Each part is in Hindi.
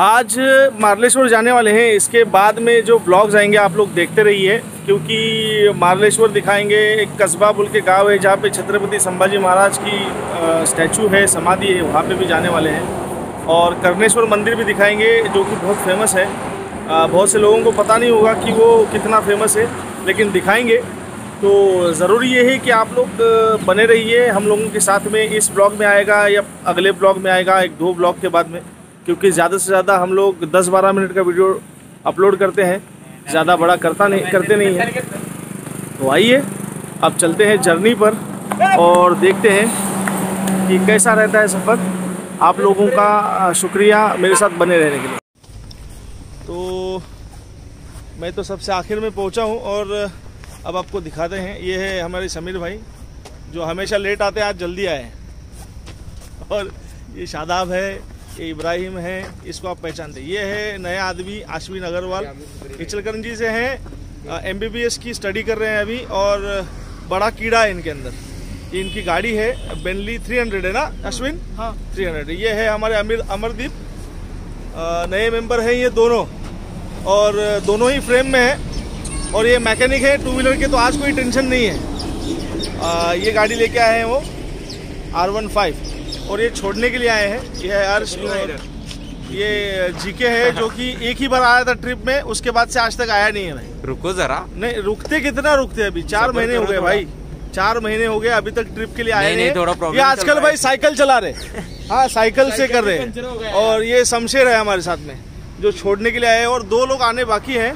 आज मार्लेश्वर जाने वाले हैं। इसके बाद में जो ब्लॉग्स आएंगे आप लोग देखते रहिए, क्योंकि मार्लेश्वर दिखाएंगे। एक कस्बा बोल के गाँव है जहाँ पे छत्रपति संभाजी महाराज की स्टैचू है, समाधि है, वहाँ पे भी जाने वाले हैं। और कर्णेश्वर मंदिर भी दिखाएंगे जो कि बहुत फेमस है। बहुत से लोगों को पता नहीं होगा कि वो कितना फेमस है, लेकिन दिखाएँगे। तो ज़रूरी ये है कि आप लोग बने रहिए हम लोगों के साथ में। इस ब्लॉग में आएगा या अगले ब्लॉग में आएगा, एक दो ब्लॉग के बाद में, क्योंकि ज़्यादा से ज़्यादा हम लोग 10-12 मिनट का वीडियो अपलोड करते हैं, ज़्यादा बड़ा करते नहीं हैं। तो आइए अब चलते हैं जर्नी पर और देखते हैं कि कैसा रहता है सफ़र। आप लोगों का शुक्रिया मेरे साथ बने रहने के लिए। तो मैं तो सबसे आखिर में पहुंचा हूं और अब आपको दिखाते हैं। ये है हमारे समीर भाई जो हमेशा लेट आते हैं, आज जल्दी आए। और ये शादाब है, ये इब्राहिम है, इसको आप पहचानते हैं। ये है नया आदमी आश्विन अग्रवाल, इचलकरंजी से हैं, MBBS की स्टडी कर रहे हैं अभी। और बड़ा कीड़ा है इनके अंदर। ये इनकी गाड़ी है बेनली 300 है ना अश्विन? हाँ 300। ये है हमारे अमरदीप, नए मेंबर हैं ये दोनों, और दोनों ही फ्रेम में हैं। और ये मैकेनिक है टू व्हीलर के, तो आज कोई टेंशन नहीं है। ये गाड़ी लेके आए हैं वो R15, और ये छोड़ने के लिए आए हैं। ये है अर्श, ये जीके है जो कि एक ही बार आया था ट्रिप में, उसके बाद से आज तक आया नहीं है भाई। रुको जरा, नहीं रुकते कितना रुकते हैं, अभी 4 महीने हो गए भाई, 4 महीने हो गए अभी तक ट्रिप के लिए आए नहीं। थोड़ा प्रॉब्लम ये आजकल भाई साइकिल चला रहे, हाँ साइकिल से कर रहे हैं। और ये शमशेर है हमारे साथ में जो छोड़ने के लिए आए, और 2 लोग आने बाकी हैं।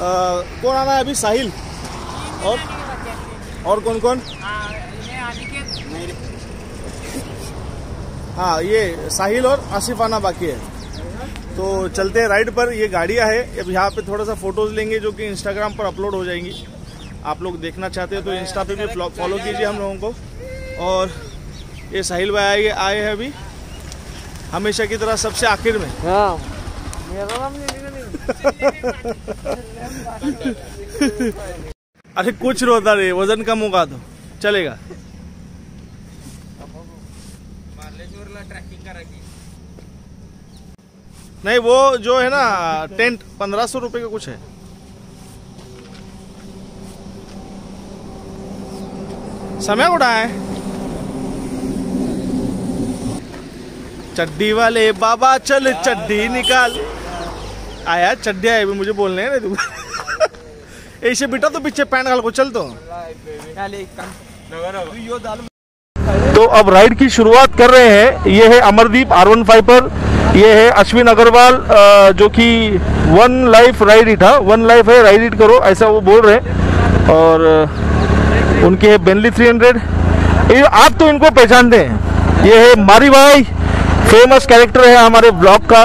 कौन आना है अभी? साहिल और कौन कौन? हाँ ये साहिल और आशिफाना बाकी है। तो चलते हैं राइड पर। ये गाड़ियाँ है, अब यहाँ पे थोड़ा सा फोटोज़ लेंगे जो कि इंस्टाग्राम पर अपलोड हो जाएंगी। आप लोग देखना चाहते हो तो इंस्टा पे भी फॉलो कीजिए हम लोगों को। और ये साहिल भाई आए हैं अभी हमेशा की तरह सबसे आखिर में। अरे कुछ रोता नहीं, वजन कम होगा तो चलेगा। नहीं वो जो है ना टेंट 1500 रुपए का कुछ है। समय उड़ा है। चड्डी वाले बाबा चल चड्डी निकाल आया, चड्डी आए भी मुझे बोलने है ना तू। ऐसे बेटा तो पीछे पैंट डाल को चल तो। तो अब राइड की शुरुआत कर रहे हैं। ये है अमरदीप R15 पर, ये है अश्विन अग्रवाल जो कि 1 लाइफ राइड इट, हाँ 1 लाइफ है राइड इट करो ऐसा वो बोल रहे हैं। और उनके है बेनली 300। ये आप तो इनको पहचानते हैं। ये है मारी भाई, फेमस कैरेक्टर है हमारे ब्लॉग का।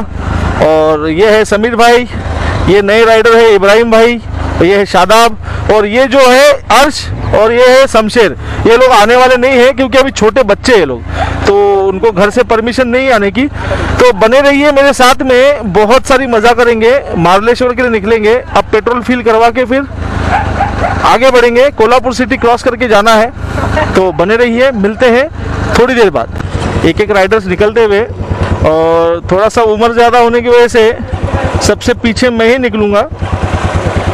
और ये है समीर भाई, ये नए राइडर है इब्राहिम भाई, ये है शादाब, और ये जो है अर्श, और ये है शमशेर। ये लोग आने वाले नहीं हैं क्योंकि अभी छोटे बच्चे हैं लोग, तो उनको घर से परमिशन नहीं आने की। तो बने रहिए मेरे साथ में, बहुत सारी मज़ा करेंगे। मार्लेश्वर के लिए निकलेंगे अब, पेट्रोल फिल करवा के फिर आगे बढ़ेंगे। कोल्हापुर सिटी क्रॉस करके जाना है, तो बने रहिए। मिलते हैं थोड़ी देर बाद एक एक राइडर्स निकलते हुए। और थोड़ा सा उम्र ज़्यादा होने की वजह से सबसे पीछे मैं ही निकलूँगा।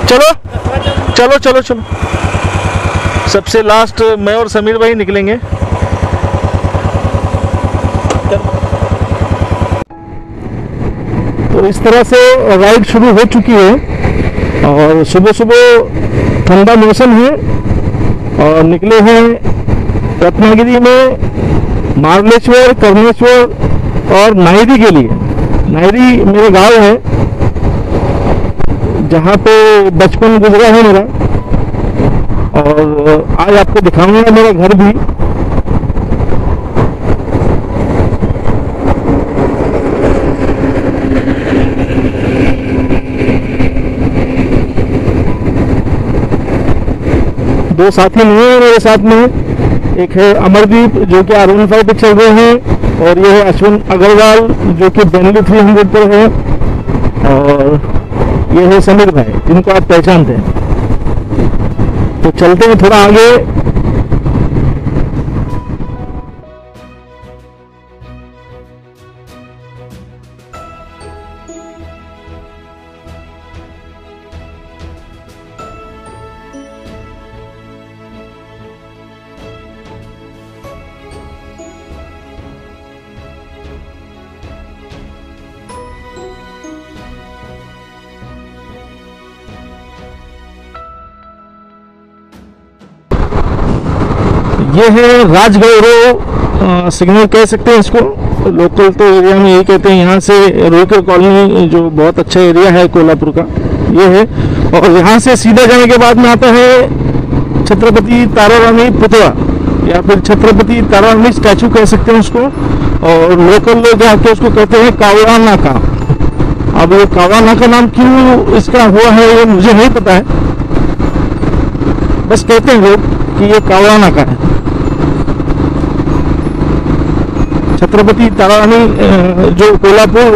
चलो चलो चलो चलो, सबसे लास्ट मैं और समीर भाई निकलेंगे। तो इस तरह से राइड शुरू हो चुकी है। और सुबह सुबह ठंडा मौसम है और निकले हैं रत्नागिरी में मार्लेश्वर, कर्णेश्वर और नायरी के लिए। नायरी मेरे गांव है जहां पे बचपन गुजरा है मेरा, और आज आपको दिखाऊंगा मेरा घर भी। दो साथी नहीं है मेरे साथ में, एक है अमरदीप जो कि R15 पे चल रहे हैं, और ये है अश्विन अग्रवाल जो कि बेनली 300 पर है, और ये है समीर भाई जिनको आप पहचानते हैं। तो चलते हैं थोड़ा आगे। ये है राजगौरव सिग्नल कह सकते हैं इसको, लोकल तो एरिया में यही कहते हैं। यहाँ से रोकर कॉलोनी जो बहुत अच्छा एरिया है कोल्हापुर का, ये है। और यहाँ से सीधा जाने के बाद में आता है छत्रपति तारारानी पुतला या फिर छत्रपति तारारानी स्टैचू कह सकते हैं उसको, और लोकल लोग आके उसको कहते हैं कावड़ा नाका। अब ये कावड़ा नाका नाम क्यों इसका हुआ है ये मुझे नहीं पता है, बस कहते हैं लोग कि ये कावड़ा नाका है। छत्रपति तारारानी जो कोल्हापुर,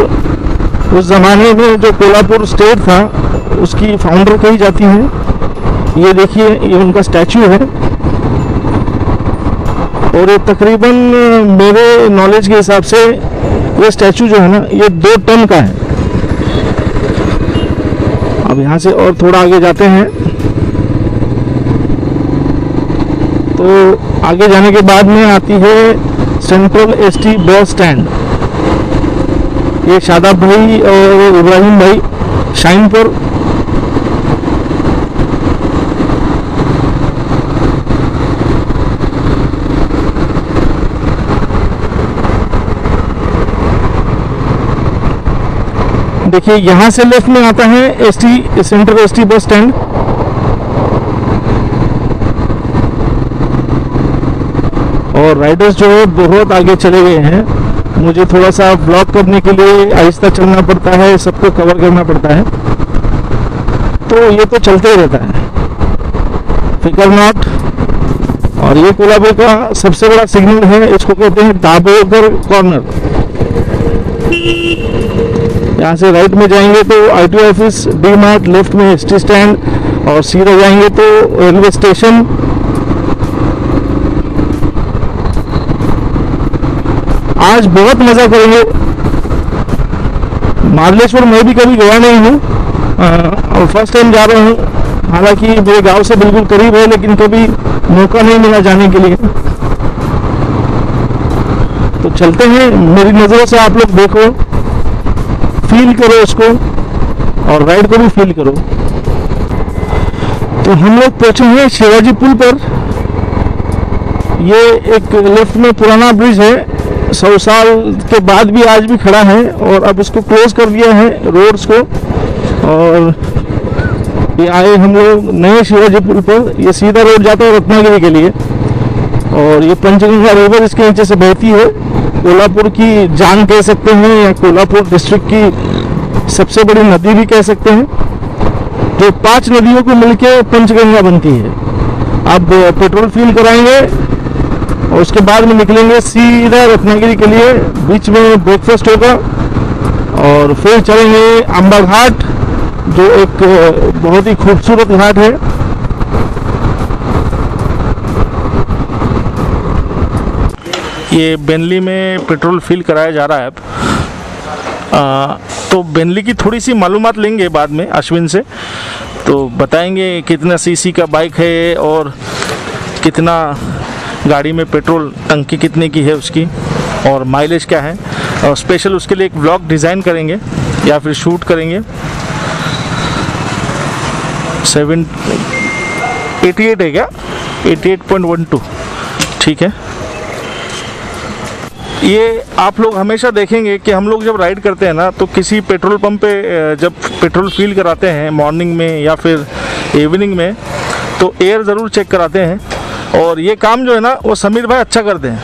उस जमाने में जो कोल्हापुर स्टेट था उसकी फाउंडर कही जाती है। ये देखिए ये उनका स्टैचू है, और ये तकरीबन मेरे नॉलेज के हिसाब से ये स्टैचू जो है ना ये 2 टन का है। अब यहाँ से और थोड़ा आगे जाते हैं तो आगे जाने के बाद में आती है सेंट्रल एसटी बस स्टैंड। ये शादाब भाई और इब्राहिम भाई शाइनपुर, देखिए यहाँ से लेफ्ट में आता है ST central ST bus stand. और राइडर्स जो है बहुत आगे चले गए हैं, मुझे थोड़ा सा ब्लॉक करने के लिए आहिस्ता चलना पड़ता है, सबको कवर करना पड़ता है। तो ये तो चलते ही रहता है, फिकर नॉट। और ये कोल्हापुर का सबसे बड़ा सिग्नल है, इसको कहते हैं दाभोल कॉर्नर। यहाँ से राइट में जाएंगे तो IT office, D Mart, left में एसटी स्टैंड, और सीधा जाएंगे तो रेलवे स्टेशन। आज बहुत मजा करेंगे। मार्लेश्वर मैं भी कभी गया नहीं हूँ और फर्स्ट टाइम जा रहा हूँ, हालांकि मेरे गांव से बिल्कुल करीब है लेकिन कभी मौका नहीं मिला जाने के लिए। तो चलते हैं, मेरी नजरों से आप लोग देखो, फील करो उसको और राइड को भी फील करो। तो हम लोग पहुंचे हैं शिवाजी पुल पर। ये एक लेफ्ट में पुराना ब्रिज है, 100 साल के बाद भी आज भी खड़ा है, और अब उसको क्लोज कर दिया है रोड्स को। और ये आए हम लोग नए शिवाजी पुल पर। ये सीधा रोड जाता है रत्नागिरी के लिए, और ये पंचगंगा रिवर इसके नीचे से बहती है। कोल्हापुर की जान कह सकते हैं या कोल्हापुर डिस्ट्रिक्ट की सबसे बड़ी नदी भी कह सकते हैं, जो 5 नदियों को मिलकर पंचगंगा बनती है। अब पेट्रोल फिल कराएंगे और उसके बाद में निकलेंगे सीधा रत्नागिरी के लिए। बीच में ब्रेकफास्ट होगा और फिर चलेंगे अंबाघाट, जो एक बहुत ही खूबसूरत घाट है। ये बेनली में पेट्रोल फिल कराया जा रहा है अब, तो बेनली की थोड़ी सी मालूमात लेंगे बाद में अश्विन से, तो बताएंगे कितना सीसी का बाइक है और कितना गाड़ी में पेट्रोल टंकी कितने की है उसकी, और माइलेज क्या है। और स्पेशल उसके लिए एक ब्लॉग डिज़ाइन करेंगे या फिर शूट करेंगे। 788 है क्या, 88.12, ठीक है। ये आप लोग हमेशा देखेंगे कि हम लोग जब राइड करते हैं ना तो किसी पेट्रोल पंप पे जब पेट्रोल फिल कराते हैं मॉर्निंग में या फिर इवनिंग में, तो एयर ज़रूर चेक कराते हैं। और ये काम जो है ना वो समीर भाई अच्छा करते हैं।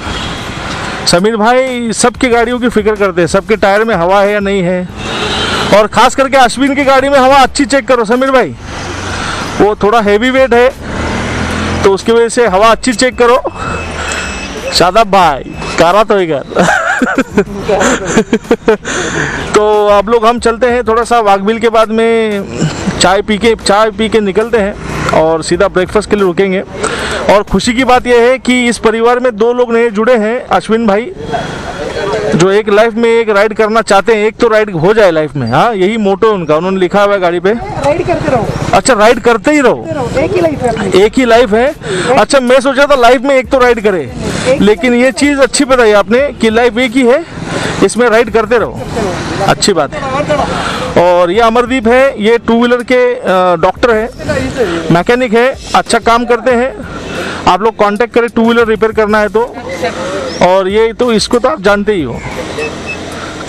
समीर भाई सबकी गाड़ियों की फ़िक्र करते हैं, सबके टायर में हवा है या नहीं है, और ख़ास करके अश्विन की गाड़ी में हवा अच्छी चेक करो समीर भाई, वो थोड़ा हैवी वेट है तो उसकी वजह से हवा अच्छी चेक करो। शादाब भाई कारा तो एक तो आप लोग हम चलते हैं थोड़ा सा वाकबिल के बाद में चाय पी के निकलते हैं और सीधा ब्रेकफास्ट के लिए रुकेंगे। और खुशी की बात यह है कि इस परिवार में 2 लोग नए जुड़े हैं, अश्विन भाई जो एक लाइफ में एक राइड करना चाहते हैं, एक तो राइड हो जाए लाइफ में, हाँ यही मोटो है उनका। उन्होंने लिखा हुआ है गाड़ी पे राइड करते रहो। अच्छा राइड करते ही रहो, एक ही लाइफ है। अच्छा मैं सोचा था लाइफ में एक तो राइड करे, लेकिन ये चीज़ अच्छी बताई आपने कि लाइफ एक ही है इसमें राइड करते रहो, अच्छी बात है। और ये अमरदीप है, ये टू व्हीलर के डॉक्टर है, मैकेनिक है, अच्छा काम करते हैं। आप लोग कांटेक्ट करें टू व्हीलर रिपेयर करना है तो। और ये तो इसको तो आप जानते ही हो,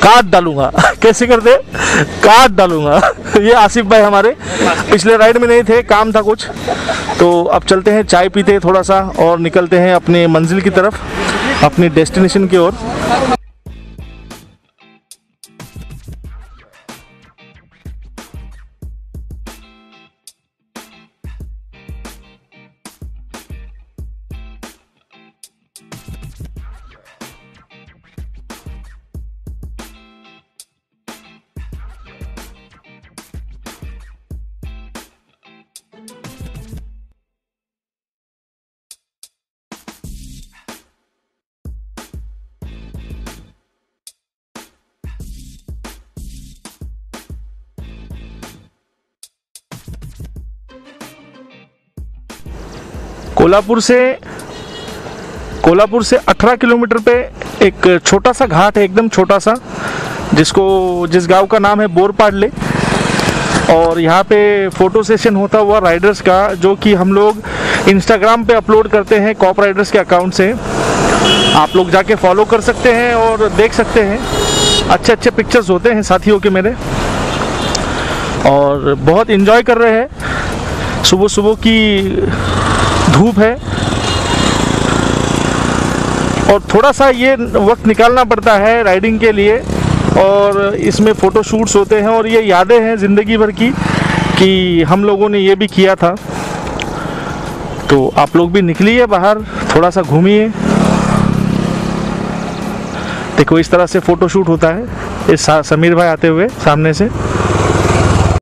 काट डालूंगा कैसे करते, काट डालूंगा। ये आसिफ भाई हमारे पिछले राइड में नहीं थे, काम था कुछ। तो अब चलते हैं, चाय पीते हैं थोड़ा सा और निकलते हैं अपने मंजिल की तरफ, अपनी डेस्टिनेशन की ओर। कोल्हापुर से 18 किलोमीटर पे एक छोटा सा घाट है, एकदम छोटा सा, जिस गांव का नाम है बोरपाडले। और यहाँ पे फोटो सेशन होता हुआ राइडर्स का, जो कि हम लोग इंस्टाग्राम पे अपलोड करते हैं कॉपराइडर्स के अकाउंट से। आप लोग जाके फॉलो कर सकते हैं और देख सकते हैं, अच्छे अच्छे पिक्चर्स होते हैं साथियों के मेरे। और बहुत इंजॉय कर रहे हैं, सुबह सुबह की धूप है और थोड़ा सा ये वक्त निकालना पड़ता है राइडिंग के लिए, और इसमें फ़ोटो शूट्स होते हैं और ये यादें हैं ज़िंदगी भर की कि हम लोगों ने ये भी किया था। तो आप लोग भी निकलिए बाहर, थोड़ा सा घूमिए। देखो इस तरह से फ़ोटो शूट होता है, इस समीर भाई आते हुए सामने से।